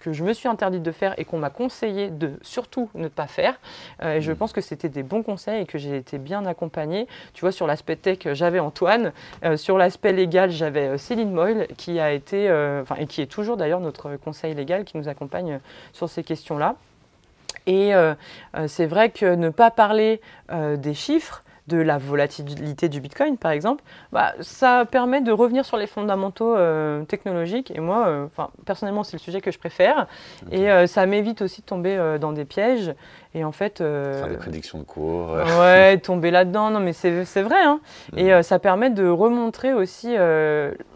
que je me suis interdite de faire et qu'on m'a conseillé de surtout ne pas faire. Et je pense que c'était des bons conseils et que j'ai été bien accompagnée. Tu vois, sur l'aspect tech, j'avais Antoine. Sur l'aspect légal, j'avais Céline Moyle, qui a été, et qui est toujours d'ailleurs notre conseil légal, qui nous accompagne sur ces questions-là. Et c'est vrai que ne pas parler des chiffres, de la volatilité du Bitcoin, par exemple, bah, ça permet de revenir sur les fondamentaux technologiques. Et moi, personnellement, c'est le sujet que je préfère. Okay. Et ça m'évite aussi de tomber dans des pièges. Et en fait... Faire des prédictions de cours. Ouais, tomber là-dedans. Non, mais c'est vrai. Hein. Mmh. Et ça permet de remontrer aussi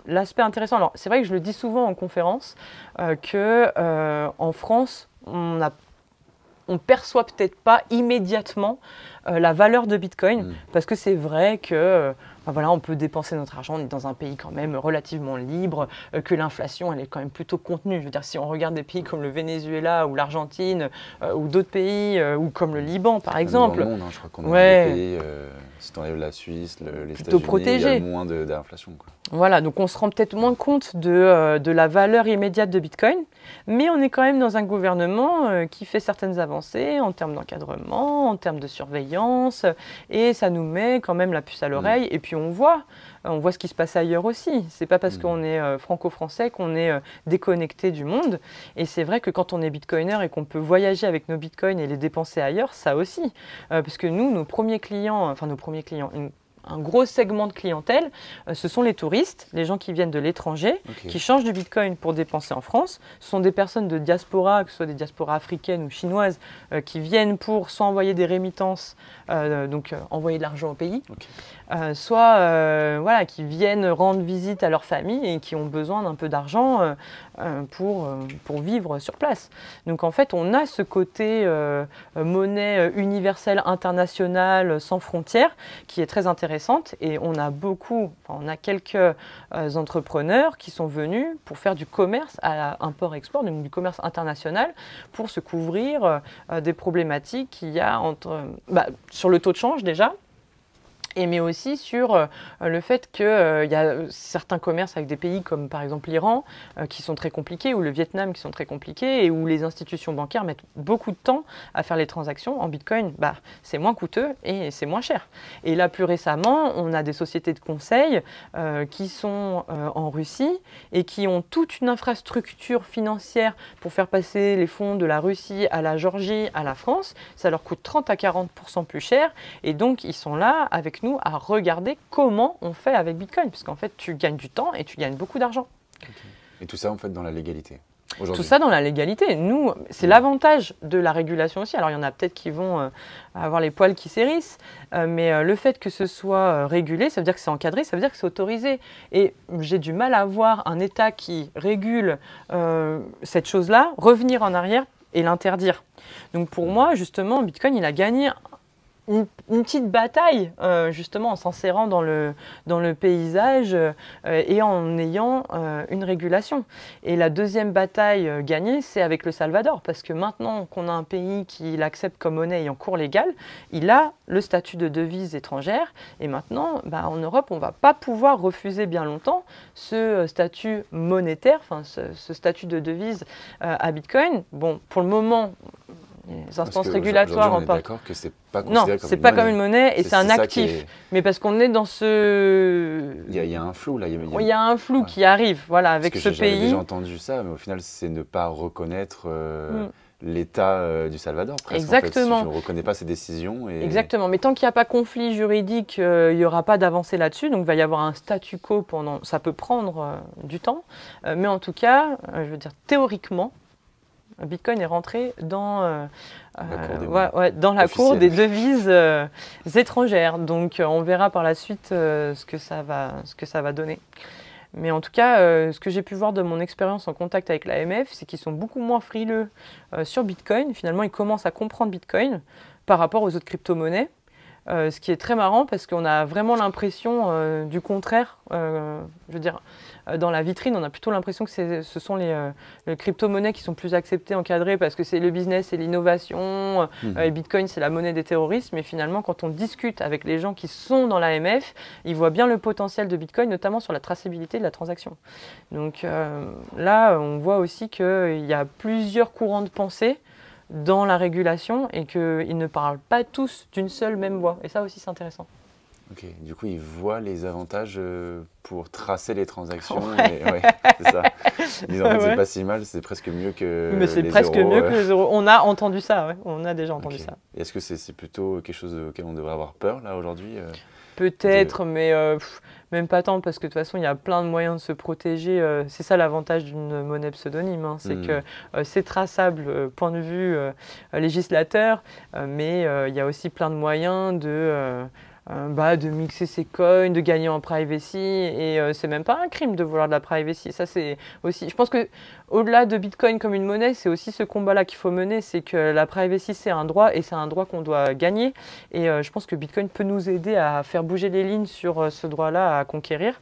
l'aspect intéressant. Alors, c'est vrai que je le dis souvent en conférence, qu'en France, on ne perçoit peut-être pas immédiatement la valeur de Bitcoin, parce que c'est vrai que voilà, on peut dépenser notre argent, on est dans un pays quand même relativement libre, que l'inflation elle est quand même plutôt contenue. Je veux dire, si on regarde des pays comme le Venezuela ou l'Argentine ou d'autres pays, ou comme le Liban par exemple. Dans le monde, hein, je crois qu'on a des pays, si tu enlèves la Suisse, les États-Unis, il y a moins d'inflation. Voilà, donc on se rend peut-être moins compte de la valeur immédiate de Bitcoin, mais on est quand même dans un gouvernement qui fait certaines avancées en termes d'encadrement, en termes de surveillance, et ça nous met quand même la puce à l'oreille. Et puis on voit ce qui se passe ailleurs aussi. C'est pas parce qu'on est franco-français qu'on est déconnecté du monde. Et c'est vrai que quand on est bitcoiner et qu'on peut voyager avec nos bitcoins et les dépenser ailleurs, ça aussi. Parce que nous, nos premiers clients, un gros segment de clientèle, ce sont les touristes, les gens qui viennent de l'étranger, qui changent du bitcoin pour dépenser en France. Ce sont des personnes de diaspora, que ce soit des diasporas africaines ou chinoises, qui viennent pour soit envoyer des rémittances, donc envoyer de l'argent au pays, soit voilà, qui viennent rendre visite à leur famille et qui ont besoin d'un peu d'argent pour vivre sur place. Donc en fait, on a ce côté monnaie universelle, internationale, sans frontières, qui est très intéressant. Et on a quelques entrepreneurs qui sont venus pour faire du commerce à import-export, donc du commerce international, pour se couvrir des problématiques qu'il y a sur le taux de change déjà, mais aussi sur le fait qu'il y a certains commerces avec des pays comme par exemple l'Iran qui sont très compliqués, ou le Vietnam qui sont très compliqués, et où les institutions bancaires mettent beaucoup de temps à faire les transactions. En Bitcoin, c'est moins coûteux et c'est moins cher. Et là, plus récemment, on a des sociétés de conseil qui sont en Russie et qui ont toute une infrastructure financière pour faire passer les fonds de la Russie à la Géorgie, à la France. Ça leur coûte 30 à 40% plus cher, et donc ils sont là avec nous à regarder comment on fait avec Bitcoin, parce qu'en fait tu gagnes du temps et tu gagnes beaucoup d'argent. Et tout ça en fait dans la légalité. Tout ça dans la légalité. Nous, c'est l'avantage de la régulation aussi. Alors, il y en a peut-être qui vont avoir les poils qui s'hérissent, mais le fait que ce soit régulé, ça veut dire que c'est encadré, ça veut dire que c'est autorisé. Et j'ai du mal à voir un État qui régule cette chose-là, revenir en arrière et l'interdire. Donc, pour moi, justement, Bitcoin, il a gagné une petite bataille, justement, en s'insérant dans le paysage et en ayant une régulation. Et la deuxième bataille gagnée, c'est avec le Salvador, parce que maintenant qu'on a un pays qui l'accepte comme monnaie et en cours légal, il a le statut de devise étrangère. Et maintenant, bah, en Europe, on ne va pas pouvoir refuser bien longtemps ce statut monétaire, enfin ce statut de devise à Bitcoin. Bon, pour le moment, les instances régulatoires en parlent. D'accord, que c'est pas considéré non, comme une monnaie. Non, c'est pas comme une monnaie et c'est un actif. Est... Mais parce qu'on est dans ce. Il y a un flou là. Il y a un flou qui arrive, voilà, avec parce que ce pays. J'ai déjà entendu ça, mais au final, c'est ne pas reconnaître. L'État du Salvador, presque. Exactement. En fait, si je ne reconnais pas ces décisions. Et... Exactement. Mais tant qu'il n'y a pas conflit juridique, il n'y aura pas d'avancée là-dessus. Donc, il va y avoir un statu quo pendant. Ça peut prendre du temps. Mais en tout cas, je veux dire, théoriquement, Bitcoin est rentré dans la cour des devises étrangères. Donc, on verra par la suite ce que ça va donner. Mais en tout cas, ce que j'ai pu voir de mon expérience en contact avec l'AMF, c'est qu'ils sont beaucoup moins frileux sur Bitcoin. Finalement, ils commencent à comprendre Bitcoin par rapport aux autres crypto-monnaies. Ce qui est très marrant parce qu'on a vraiment l'impression du contraire. Je veux dire, dans la vitrine, on a plutôt l'impression que ce sont les crypto-monnaies qui sont plus acceptées, encadrées, parce que c'est le business et l'innovation, et Bitcoin, c'est la monnaie des terroristes. Mais finalement, quand on discute avec les gens qui sont dans l'AMF, ils voient bien le potentiel de Bitcoin, notamment sur la traçabilité de la transaction. Donc là, on voit aussi qu'il y a plusieurs courants de pensée dans la régulation et qu'ils ne parlent pas tous d'une seule même voix. Et ça aussi, c'est intéressant. Ok, du coup, ils voient les avantages pour tracer les transactions. Ouais. Ouais, c'est ça. Ils en fait, c'est pas si mal, c'est presque mieux que les euros. Mais c'est presque mieux que les euros. On a entendu ça, ouais. On a déjà entendu ça. Est-ce que c'est plutôt quelque chose auquel on devrait avoir peur, là, aujourd'hui? Peut-être, mais même pas tant, parce que de toute façon, il y a plein de moyens de se protéger. C'est ça l'avantage d'une monnaie pseudonyme, hein, c'est que c'est traçable, point de vue législateur, mais il y a aussi plein de moyens de mixer ses coins, de gagner en privacy, et c'est même pas un crime de vouloir de la privacy. Ça, c'est aussi, je pense que au-delà de Bitcoin comme une monnaie, c'est aussi ce combat-là qu'il faut mener, c'est que la privacy, c'est un droit, et c'est un droit qu'on doit gagner, et je pense que Bitcoin peut nous aider à faire bouger les lignes sur ce droit-là à conquérir,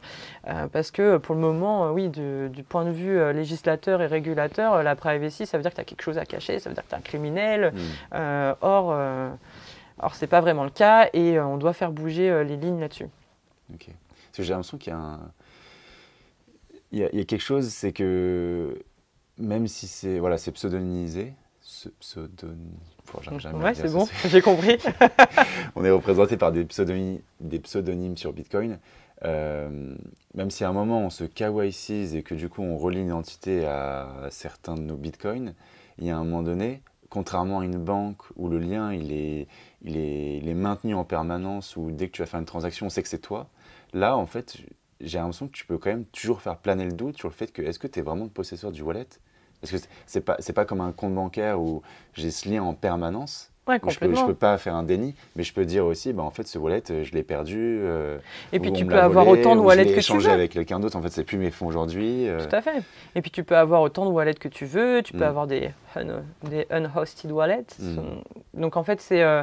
parce que pour le moment, oui, du point de vue législateur et régulateur, la privacy, ça veut dire que tu as quelque chose à cacher, ça veut dire que tu es un criminel, or, ce n'est pas vraiment le cas et on doit faire bouger les lignes là-dessus. Ok. Parce que j'ai l'impression qu'il y a il y a quelque chose, c'est que même si c'est pseudonymisé, ouais, c'est bon, j'ai compris. On est représenté par des pseudonymes sur Bitcoin. Même si à un moment on se KYCise et que du coup on relie une entité à certains de nos Bitcoins, il y a un moment donné, contrairement à une banque où le lien il est maintenu en permanence, où dès que tu vas faire une transaction, on sait que c'est toi. Là, en fait, j'ai l'impression que tu peux quand même toujours faire planer le doute sur le fait que est-ce que tu es vraiment le possesseur du wallet? Parce que ce n'est pas comme un compte bancaire où j'ai ce lien en permanence. Ouais, complètement. Je peux pas faire un déni, mais je peux dire aussi, bah, en fait, ce wallet, je l'ai perdu. Et puis tu peux avoir autant de wallets que tu veux. Échanger avec quelqu'un d'autre, en fait, c'est plus mes fonds aujourd'hui. Tout à fait. Et puis tu peux avoir autant de wallets que tu veux. Tu peux avoir des unhosted wallets. Donc en fait, c'est et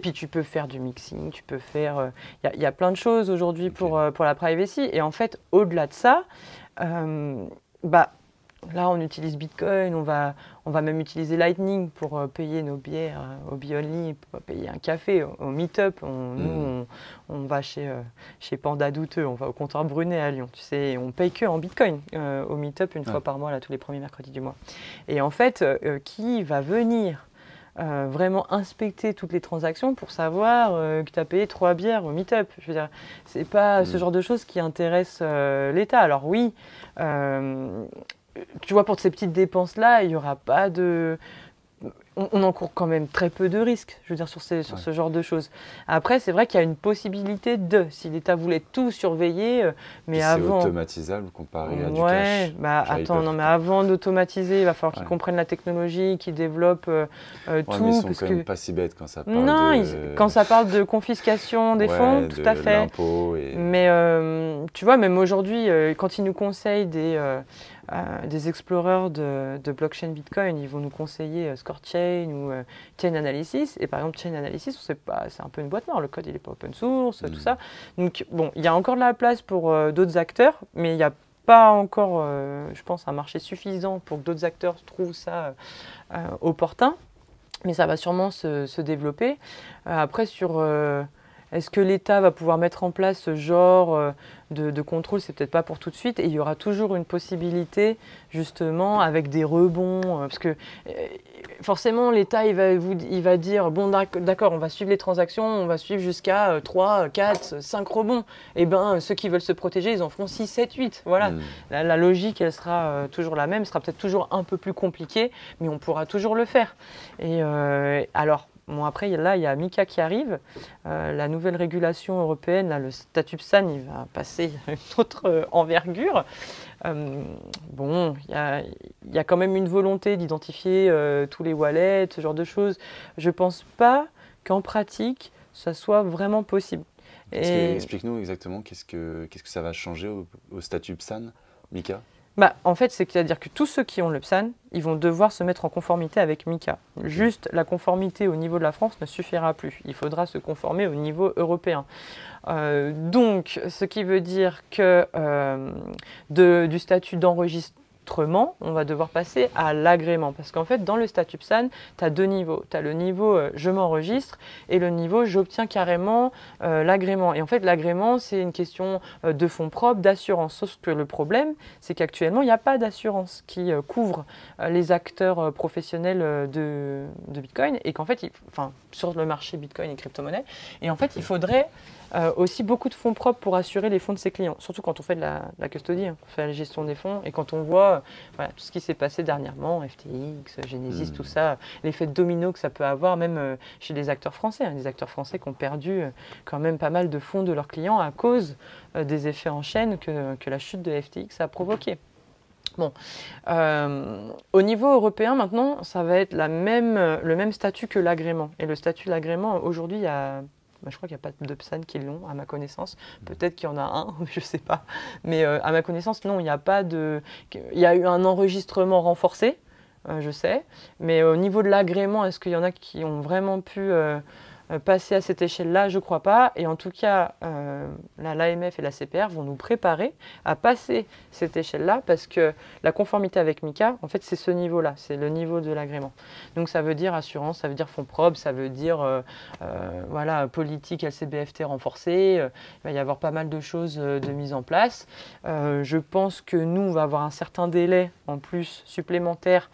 puis tu peux faire du mixing. Tu peux faire. Il y a plein de choses aujourd'hui pour la privacy. Et en fait, au-delà de ça, là, on utilise Bitcoin, on va même utiliser Lightning pour payer nos bières au Beyond Lee, pour payer un café, au meet-up. Nous, on va chez Panda douteux, on va au Comptoir Brunet à Lyon. Tu sais, on paye que en Bitcoin au meet-up une fois par mois, là, tous les premiers mercredis du mois. Et en fait, qui va venir vraiment inspecter toutes les transactions pour savoir que tu as payé 3 bières au meet-up? Je veux dire, c'est pas ce genre de choses qui intéresse l'État. Alors oui... tu vois, pour ces petites dépenses-là, il n'y aura pas de... on encourt quand même très peu de risques, je veux dire, sur ce genre de choses. Après, c'est vrai qu'il y a une possibilité de, si l'État voulait tout surveiller, mais avant... C'est automatisable comparé à du cash. Ouais, bah attends, non mais avant d'automatiser, il va falloir qu'ils comprennent la technologie, qu'ils développent tout. Mais ils sont parce quand même pas si bêtes quand ça parle quand ça parle de confiscation des fonds, tout à fait. Et... Mais tu vois, même aujourd'hui, quand ils nous conseillent des exploreurs de blockchain Bitcoin, ils vont nous conseiller Scorechain ou Chain Analysis. Et par exemple, Chain Analysis, c'est un peu une boîte noire. Le code, il n'est pas open source, tout ça. Donc, bon, il y a encore de la place pour d'autres acteurs, mais il n'y a pas encore, je pense, un marché suffisant pour que d'autres acteurs trouvent ça opportun. Mais ça va sûrement se développer. Après, sur... Est-ce que l'État va pouvoir mettre en place ce genre de contrôle? C'est peut-être pas pour tout de suite. Et il y aura toujours une possibilité, justement, avec des rebonds. Parce que forcément, l'État, il va dire, bon, d'accord, on va suivre les transactions, on va suivre jusqu'à 3, 4, 5 rebonds. Eh bien, ceux qui veulent se protéger, ils en feront 6, 7, 8. Voilà. La logique, elle sera toujours la même. Elle sera peut-être toujours un peu plus compliquée, mais on pourra toujours le faire. Et alors... Bon, après, là, il y a MiCA qui arrive. La nouvelle régulation européenne, là, le statut PSAN, il va passer à une autre envergure. Bon, il y a quand même une volonté d'identifier tous les wallets, ce genre de choses. Je ne pense pas qu'en pratique, ça soit vraiment possible. Explique-nous exactement qu'est-ce que ça va changer au statut PSAN, MiCA? Bah, en fait, c'est-à-dire que tous ceux qui ont le PSAN, ils vont devoir se mettre en conformité avec MiCA. Juste la conformité au niveau de la France ne suffira plus. Il faudra se conformer au niveau européen. Donc, ce qui veut dire que du statut d'enregistrement, on va devoir passer à l'agrément. Parce qu'en fait, dans le statut PSAN, tu as deux niveaux. Tu as le niveau « je m'enregistre » et le niveau « j'obtiens carrément l'agrément ». Et en fait, l'agrément, c'est une question de fonds propres, d'assurance. Sauf que le problème, c'est qu'actuellement, il n'y a pas d'assurance qui couvre les acteurs professionnels de Bitcoin. Et qu'en fait, sur le marché Bitcoin et crypto-monnaie. Et en fait, il faudrait... aussi beaucoup de fonds propres pour assurer les fonds de ses clients, surtout quand on fait de la custodie, on fait la gestion des fonds, et quand on voit voilà, tout ce qui s'est passé dernièrement, FTX, Genesis, tout ça, l'effet domino que ça peut avoir même chez les acteurs français, des acteurs français qui ont perdu quand même pas mal de fonds de leurs clients à cause des effets en chaîne que la chute de FTX a provoqué. Bon, au niveau européen maintenant, ça va être le même statut que l'agrément, et le statut de l'agrément aujourd'hui, il y a... je crois qu'il n'y a pas de PSAN qui l'ont, à ma connaissance. Peut-être qu'il y en a un, je ne sais pas. Mais à ma connaissance, non, il n'y a pas de... Il y a eu un enregistrement renforcé, je sais. Mais au niveau de l'agrément, est-ce qu'il y en a qui ont vraiment pu passer à cette échelle-là? Je ne crois pas. Et en tout cas, l'AMF et la CPR vont nous préparer à passer cette échelle-là parce que la conformité avec MiCA, en fait, c'est ce niveau-là. C'est le niveau de l'agrément. Donc, ça veut dire assurance, ça veut dire fonds propres, ça veut dire... voilà, politique, LCBFT renforcée, il va y avoir pas mal de choses de mise en place. Je pense que nous, on va avoir un certain délai en plus supplémentaire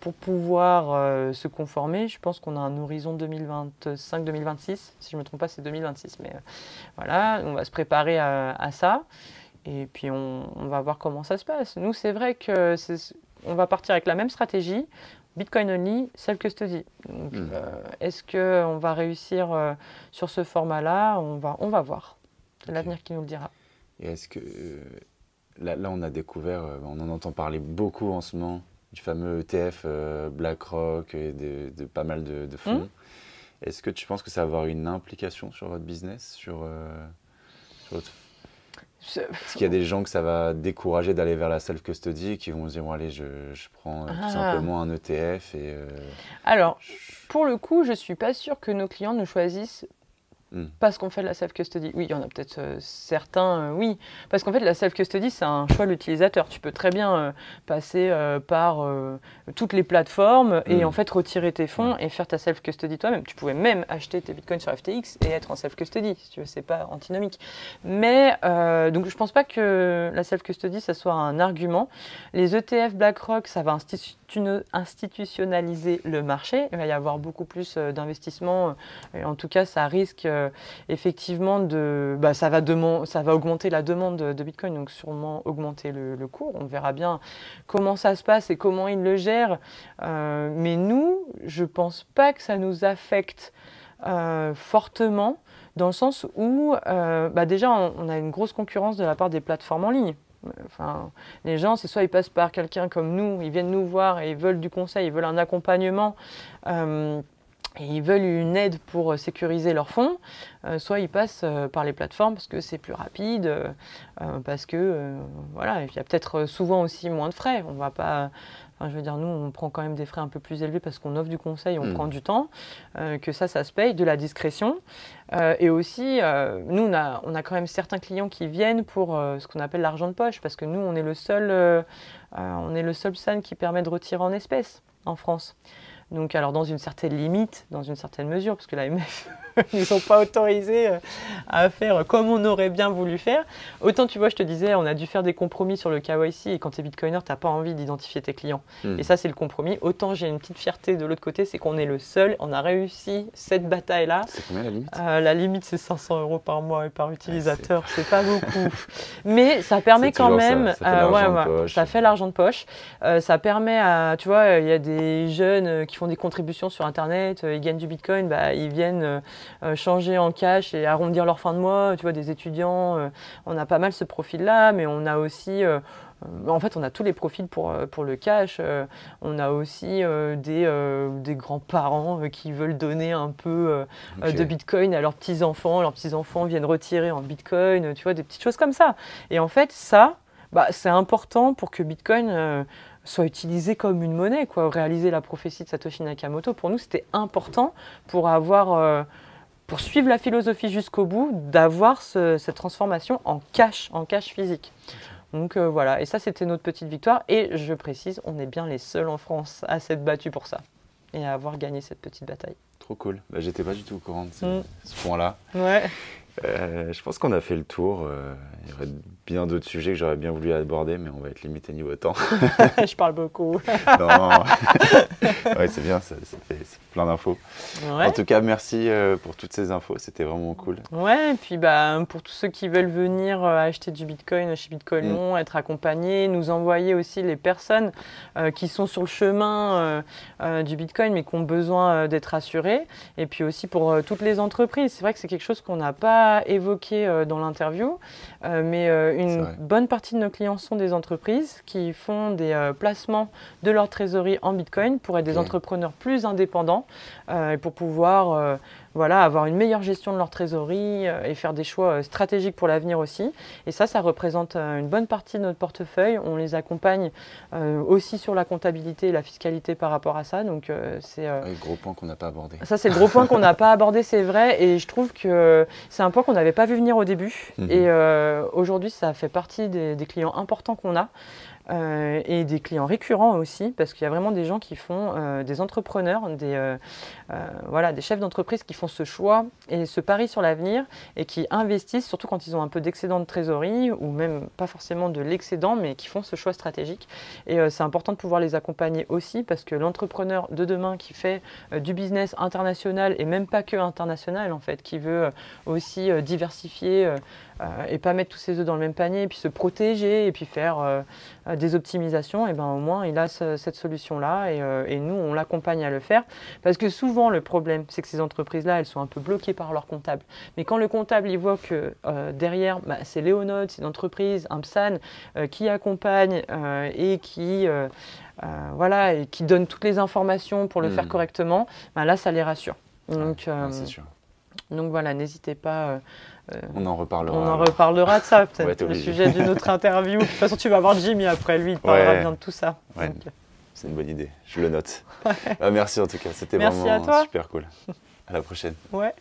pour pouvoir se conformer. Je pense qu'on a un horizon 2025-2026, si je ne me trompe pas, c'est 2026. Mais voilà, on va se préparer à ça et puis on va voir comment ça se passe. Nous, c'est vrai qu'on va partir avec la même stratégie, Bitcoin only, self-custody. Est-ce qu'on va réussir sur ce format-là? On va voir. C'est l'avenir qui nous le dira. Et est-ce que... là, on a découvert, on en entend parler beaucoup en ce moment, du fameux ETF BlackRock et de pas mal de fonds. Est-ce que tu penses que ça va avoir une implication sur votre business, sur votre... Est-ce qu'il y a des gens que ça va décourager d'aller vers la self-custody, qui vont se dire, bon, allez, je prends tout simplement un ETF et... Alors, pour le coup, je ne suis pas sûre que nos clients nous choisissent parce qu'on fait de la self-custody. Oui, il y en a peut-être certains, oui. Parce qu'en fait, la self-custody, c'est un choix de l'utilisateur. Tu peux très bien passer par toutes les plateformes et en fait retirer tes fonds et faire ta self-custody toi-même. Tu pouvais même acheter tes bitcoins sur FTX et être en self-custody, si tu veux, c'est pas antinomique. Mais donc, je pense pas que la self-custody, ça soit un argument. Les ETF BlackRock, ça va instituer institutionnaliser le marché, il va y avoir beaucoup plus d'investissements. En tout cas, ça risque effectivement de... Bah, ça va augmenter la demande de Bitcoin, donc sûrement augmenter le cours. On verra bien comment ça se passe et comment ils le gèrent. Mais nous, je ne pense pas que ça nous affecte fortement, dans le sens où bah déjà, on a une grosse concurrence de la part des plateformes en ligne. Enfin, les gens, c'est soit ils passent par quelqu'un comme nous, ils viennent nous voir et ils veulent du conseil, ils veulent un accompagnement et ils veulent une aide pour sécuriser leurs fonds, soit ils passent par les plateformes parce que c'est plus rapide, parce que voilà, il y a peut-être souvent aussi moins de frais. On va pas... Je veux dire, nous, on prend quand même des frais un peu plus élevés parce qu'on offre du conseil, on prend du temps, que ça se paye, de la discrétion. Et aussi, nous, on a quand même certains clients qui viennent pour ce qu'on appelle l'argent de poche, parce que nous, on est le seul, PSAN qui permet de retirer en espèces en France. Donc, alors, dans une certaine limite, dans une certaine mesure, parce que l'AMF, ils ne sont pas autorisés à faire comme on aurait bien voulu faire. Autant, tu vois, je te disais, on a dû faire des compromis sur le KYC, et quand tu es bitcoiner, tu n'as pas envie d'identifier tes clients. Et ça, c'est le compromis. Autant, j'ai une petite fierté de l'autre côté, c'est qu'on est le seul, on a réussi cette bataille-là. C'est combien la limite ? La limite, c'est 500 € par mois et par utilisateur, c'est pas beaucoup. Mais ça permet quand même, ça fait l'argent de poche. Ça permet à, tu vois, il y a des jeunes qui font des contributions sur Internet, ils gagnent du Bitcoin, bah, ils viennent changer en cash et arrondir leur fin de mois. Tu vois, des étudiants, on a pas mal ce profil-là, mais on a aussi... En fait, on a tous les profils pour le cash. On a aussi des grands-parents qui veulent donner un peu de Bitcoin à leurs petits-enfants. Leurs petits-enfants viennent retirer en Bitcoin, tu vois, des petites choses comme ça. Et en fait, ça, bah, c'est important pour que Bitcoin... soit utilisé comme une monnaie, quoi. Réaliser la prophétie de Satoshi Nakamoto, pour nous, c'était important pour avoir, pour suivre la philosophie jusqu'au bout, d'avoir cette transformation en cash physique. Donc voilà, et ça, c'était notre petite victoire. Et je précise, on est bien les seuls en France à s'être battus pour ça et à avoir gagné cette petite bataille. Trop cool. Bah, j'étais pas du tout au courant de ce point-là. Ouais. Je pense qu'on a fait le tour. Il y aurait bien d'autres sujets que j'aurais bien voulu aborder, mais on va être limité niveau temps. Je parle beaucoup. Non. Ouais, c'est bien, c'est plein d'infos. Ouais. En tout cas, merci pour toutes ces infos, c'était vraiment cool. Ouais, et puis bah, pour tous ceux qui veulent venir acheter du Bitcoin chez Bitcoin Lyon, être accompagnés, nous envoyer aussi les personnes qui sont sur le chemin du Bitcoin, mais qui ont besoin d'être rassurées. Et puis aussi pour toutes les entreprises. C'est vrai que c'est quelque chose qu'on n'a pas évoqué dans l'interview, mais une bonne partie de nos clients sont des entreprises qui font des placements de leur trésorerie en Bitcoin pour être des entrepreneurs plus indépendants et pour pouvoir voilà, avoir une meilleure gestion de leur trésorerie et faire des choix stratégiques pour l'avenir aussi. Et ça, ça représente une bonne partie de notre portefeuille. On les accompagne aussi sur la comptabilité et la fiscalité par rapport à ça. Donc, c'est le gros point qu'on n'a pas abordé. Ça, c'est le gros point qu'on n'a pas abordé, c'est vrai. Et je trouve que c'est un point qu'on n'avait pas vu venir au début. Et aujourd'hui, ça fait partie des clients importants qu'on a. Et des clients récurrents aussi, parce qu'il y a vraiment des gens qui font, des entrepreneurs, voilà, des chefs d'entreprise qui font ce choix et ce pari sur l'avenir et qui investissent, surtout quand ils ont un peu d'excédent de trésorerie ou même pas forcément de l'excédent, mais qui font ce choix stratégique. Et c'est important de pouvoir les accompagner aussi, parce que l'entrepreneur de demain qui fait du business international, et même pas que international en fait, qui veut aussi diversifier et pas mettre tous ses œufs dans le même panier, et puis se protéger et puis faire... des optimisations, et ben au moins il a cette solution-là, et nous on l'accompagne à le faire, parce que souvent le problème c'est que ces entreprises-là elles sont un peu bloquées par leur comptable, mais quand le comptable il voit que derrière bah, c'est Léonode, c'est une entreprise, un PSAN qui accompagne et qui voilà, et qui donne toutes les informations pour le faire correctement, bah, là ça les rassure. Donc, c'est sûr. Donc voilà, n'hésitez pas. On en reparlera. On en reparlera de ça, peut-être, le sujet d'une autre interview. De toute façon, tu vas voir Jimmy après, lui, il parlera bien de tout ça. Ouais. C'est une bonne idée, je le note. Merci en tout cas, c'était vraiment super cool. À la prochaine. Ouais.